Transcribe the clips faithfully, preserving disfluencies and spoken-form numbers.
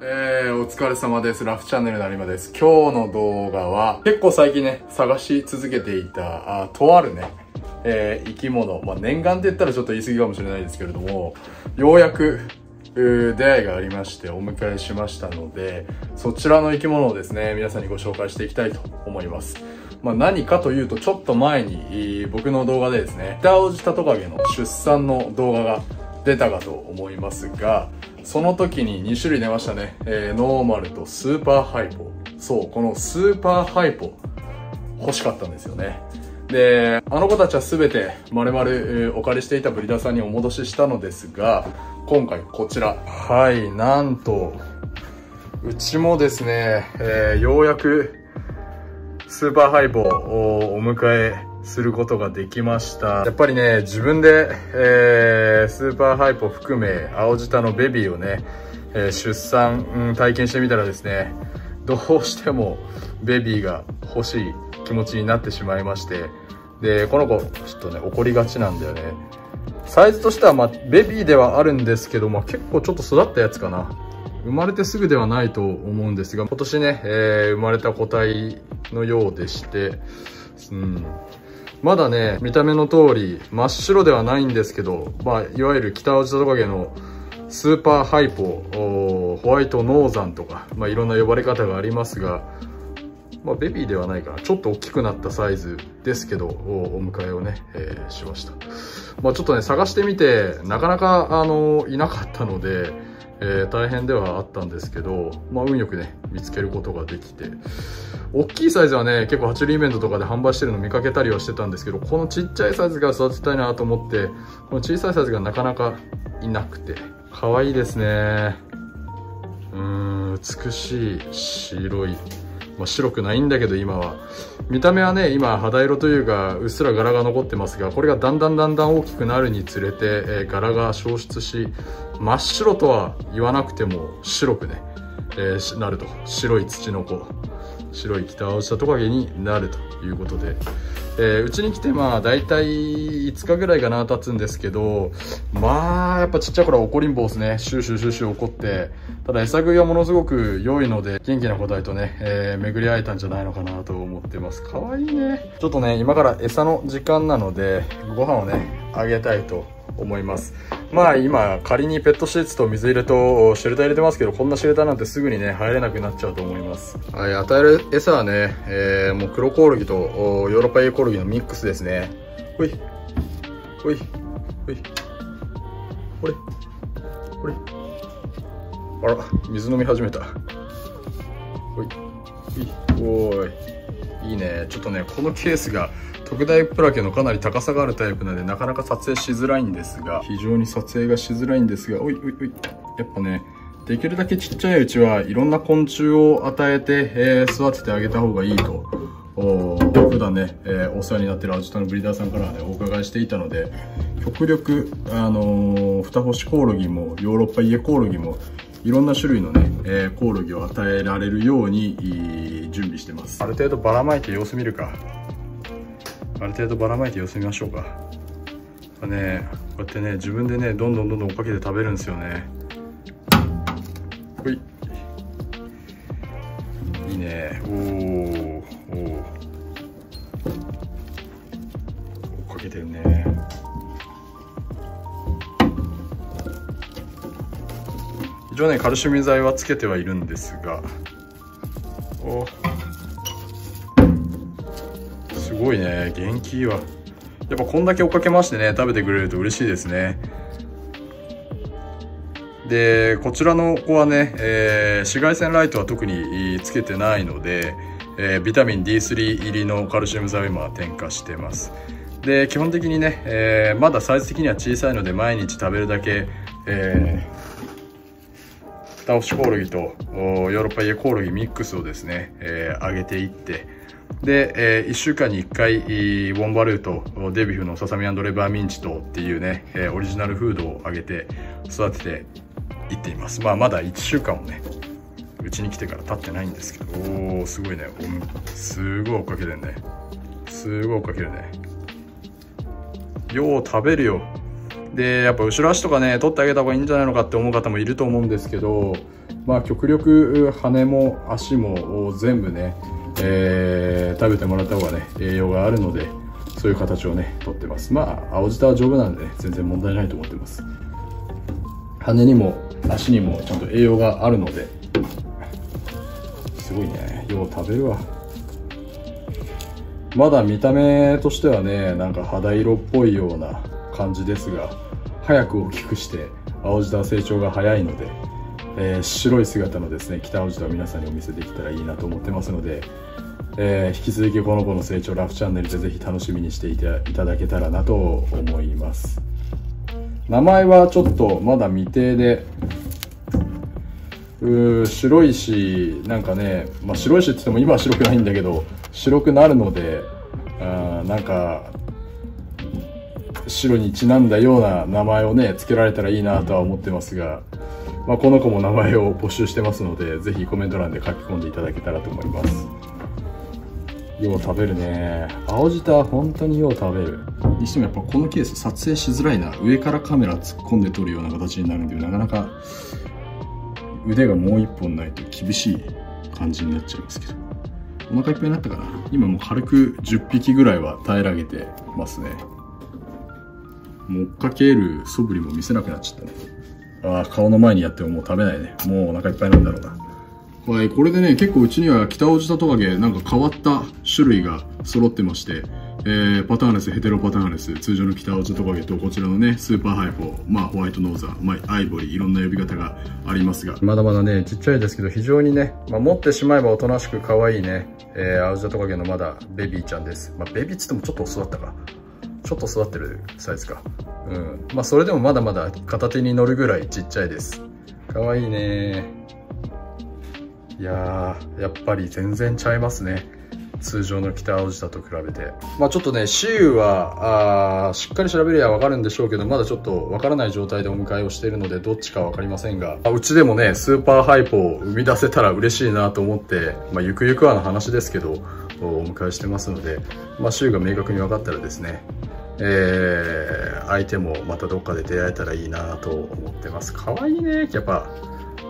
えー、お疲れ様です。ラフチャンネルの有馬です。今日の動画は、結構最近ね、探し続けていた、あとあるね、えー、生き物。まあ、念願って言ったらちょっと言い過ぎかもしれないですけれども、ようやく、えー、出会いがありまして、お迎えしましたので、そちらの生き物をですね、皆さんにご紹介していきたいと思います。まあ、何かというと、ちょっと前に、僕の動画でですね、キタオジタトカゲの出産の動画が出たかと思いますが、その時にに種類出ましたね、えー、ノーマルとスーパーハイポ。そう、このスーパーハイポ欲しかったんですよね。で、あの子たちは全て丸々お借りしていたブリーダーさんにお戻ししたのですが、今回こちら、はい、なんとうちもですね、えー、ようやくスーパーハイポをお迎えすることができました。やっぱりね、自分で、えー、スーパーハイポ含め、青舌のベビーをね、えー、出産、うん、体験してみたらですね、どうしてもベビーが欲しい気持ちになってしまいまして、で、この子、ちょっとね、怒りがちなんだよね。サイズとしては、まあ、ベビーではあるんですけど、まあ、結構ちょっと育ったやつかな。生まれてすぐではないと思うんですが、今年ね、えー、生まれた個体のようでして、うん。まだね、見た目の通り真っ白ではないんですけど、まあ、いわゆるキタオジタトカゲのスーパーハイポ、ホワイトノーザンとか、まあ、いろんな呼ばれ方がありますが、まあ、ベビーではないかな。ちょっと大きくなったサイズですけど、お迎えをね、えー、しました。まあ、ちょっとね、探してみて、なかなか、あの、いなかったので、えー、大変ではあったんですけど、まあ、運よくね、見つけることができて、大きいサイズはね、結構爬虫類イベントとかで販売してるの見かけたりはしてたんですけど、このちっちゃいサイズから育てたいなと思って、この小さいサイズがなかなかいなくて、可愛いですね。うーん、美しい、白い。まあ、白くないんだけど今は。見た目はね、今肌色というか、うっすら柄が残ってますが、これがだんだんだんだん大きくなるにつれて、えー、柄が消失し、真っ白とは言わなくても白くね、えー、なると。白い土の子、白いキタオジタトカゲになるということで、えー、うちに来てまあ大体いつかぐらいかな経つんですけど、まあやっぱちっちゃい頃は怒りん坊ですね。シューシューシューシュー怒って、ただ餌食いはものすごく良いので、元気な個体とね、えー、巡り会えたんじゃないのかなと思ってます。かわいいね。ちょっとね、今から餌の時間なのでご飯をねあげたいと思います。まあ今仮にペットシーツと水入れとシェルター入れてますけど、こんなシェルターなんてすぐにね入れなくなっちゃうと思います。はい、与える餌はね、えー、もう黒コオロギとヨーロッパイコオロギのミックスですね。ほいほいほいほれほれ、あら、水飲み始めた。ほいほいほい、いいね。ちょっとね、このケースが特大プラケのかなり高さがあるタイプなので、なかなか撮影しづらいんですが、非常に撮影がしづらいんですが、おいおいおい。やっぱね、できるだけちっちゃいうちはいろんな昆虫を与えて、えー、育ててあげた方がいいと、お普段ね、えー、お世話になってるアジタのブリーダーさんからね、お伺いしていたので、極力、あのー、フタホシコオロギも、ヨーロッパイエコオロギも、いろんな種類のね、えー、コオロギを与えられるように、準備してます。ある程度ばらまいて様子見るか。ある程度ばらまいて様子見ましょうか。ね、こうやってね、自分でね、どんどんどんどん追っかけて食べるんですよね。ほい。いいね。おーおー。追っかけてるね。一応ね、カルシウム剤はつけてはいるんですが。おー。すごいね、元気いいわ。やっぱこんだけ追っかけ回してね、食べてくれると嬉しいですね。で、こちらの子はね、えー、紫外線ライトは特につけてないので、えー、ビタミン ディースリー 入りのカルシウム剤を今添加してます。で、基本的にね、えー、まだサイズ的には小さいので、毎日食べるだけ、えー、フタホシコオロギとヨーロッパイエコオロギミックスをですね、えー、上げていって、で、えー、いっしゅうかんにいっかい、ウォンバルーとデビフのささみ&レバーミンチトっていうね、えー、オリジナルフードをあげて育てていっています。まあ、まだいっしゅうかんをね、うちに来てから経ってないんですけど、おー、すごいね。すごい追っかけてるね。すごい追っかけるね。よう食べるよ。でやっぱ後ろ足とかね取ってあげた方がいいんじゃないのかって思う方もいると思うんですけど、まあ、極力羽も足も全部ね、えー、食べてもらった方がね栄養があるので、そういう形をね取ってます。まあ青舌は丈夫なんでね全然問題ないと思ってます。羽にも足にもちゃんと栄養があるので。すごいね、よう食べるわ。まだ見た目としてはねなんか肌色っぽいような感じですが、早く大きくして青舌成長が早いので、えー、白い姿のですね北青舌を皆さんにお見せできたらいいなと思ってますので、えー、引き続きこの子の成長ラフチャンネルでぜひ楽しみにしていていただけたらなと思います。名前はちょっとまだ未定で、うー白いしなんかね、まあ、白いしって言っても今は白くないんだけど白くなるので、あなんか白にちなんだような名前をね付けられたらいいなとは思ってますが、まあ、この子も名前を募集してますのでぜひコメント欄で書き込んでいただけたらと思います。よう食べるね、青舌は本当によう食べる。にしてもやっぱこのケース撮影しづらいな、上からカメラ突っ込んで撮るような形になるんでなかなか腕がもう一本ないと厳しい感じになっちゃいますけど、お腹いっぱいになったかな。今もう軽くじゅっぴきぐらいは平らげてますね。もう追っかける素振りも見せなくなっちゃったね。ああ顔の前にやってももう食べないね、もうお腹いっぱいなんだろうな。はい、これでね結構うちには北青舌トカゲなんか変わった種類が揃ってまして、えー、パターンレス、ヘテロパターンレス、通常の北青舌トカゲとこちらのねスーパーハイフォー、まあ、ホワイトノーザー、まあ、アイボリー、いろんな呼び方がありますが、まだまだねちっちゃいですけど非常にね、まあ、持ってしまえばおとなしく可愛いね、えー、青舌トカゲのまだベビーちゃんです。まあ、ベビーっつってもちょっと遅だったか、ちょっと育ってるサイズか、うんまあ、それでもまだまだ片手に乗るぐらいちっちゃいです。かわいいね。いやーやっぱり全然ちゃいますね、通常の北青舌と比べて。まあちょっとね雌雄はあしっかり調べりゃ分かるんでしょうけど、まだちょっと分からない状態でお迎えをしているのでどっちか分かりませんが、うちでもねスーパーハイポを生み出せたら嬉しいなと思って、まあ、ゆくゆくはの話ですけどお迎えしてますので、まあ、雌雄が明確に分かったらですね、えー、相手もまたどっかで出会えたらいいなと思ってます。かわいいね、やっぱ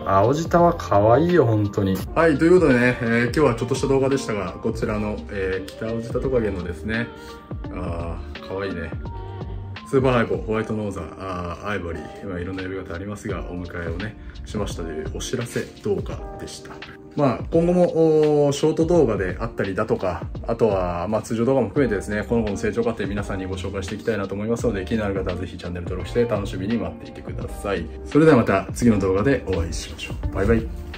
青舌は可愛いよ本当に。はい、ということでね、えー、今日はちょっとした動画でしたが、こちらの、えー、北青舌トカゲのですね、あー可愛いね、スーパーハイポ、ホワイトノーザー、あーアイボリー、まあ、いろんな呼び方ありますが、お迎えをねしましたというお知らせ動画でした。まあ今後もショート動画であったりだとか、あとはまあ通常動画も含めてですね、この子の成長過程皆さんにご紹介していきたいなと思いますので、気になる方はぜひチャンネル登録して楽しみに待っていてください。それではまた次の動画でお会いしましょう。バイバイ。